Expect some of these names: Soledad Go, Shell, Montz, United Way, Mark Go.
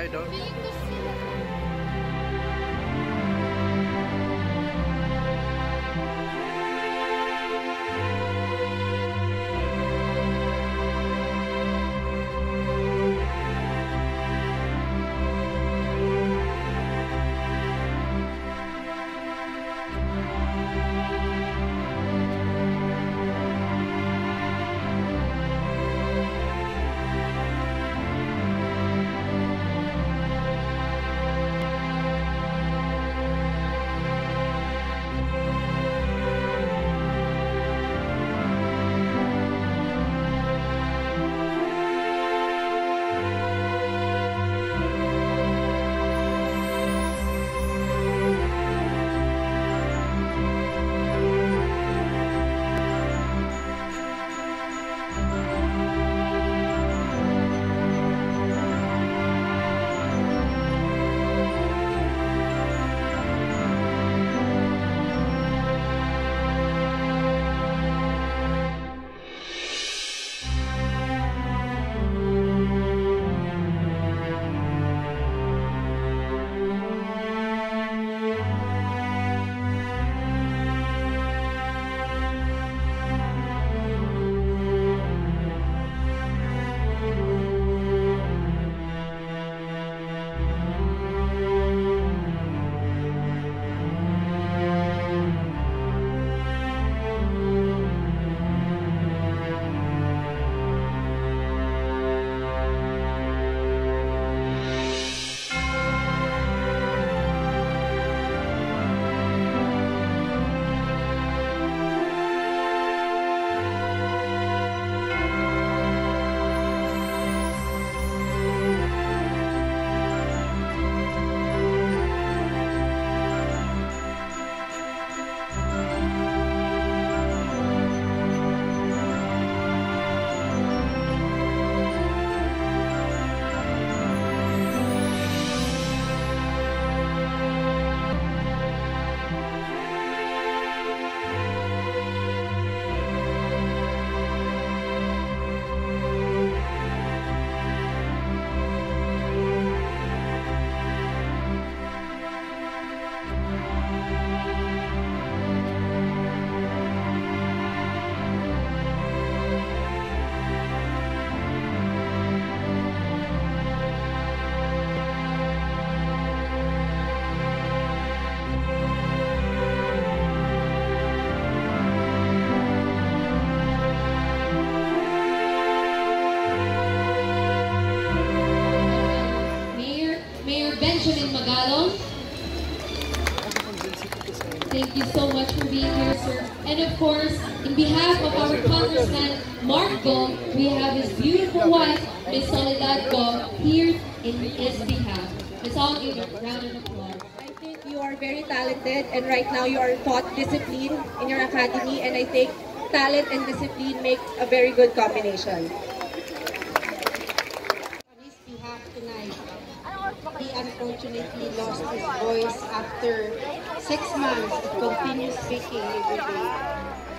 tayo doon. Thank you so much for being here, sir. And of course, in behalf of our Congressman Mark Go, we have his beautiful wife, Ms. Soledad Go, here in his behalf. Let's all give a round of applause. I think you are very talented, and right now you are taught discipline in your academy, and I think talent and discipline make a very good combination. He unfortunately lost his voice after 6 months of continuous speaking every day.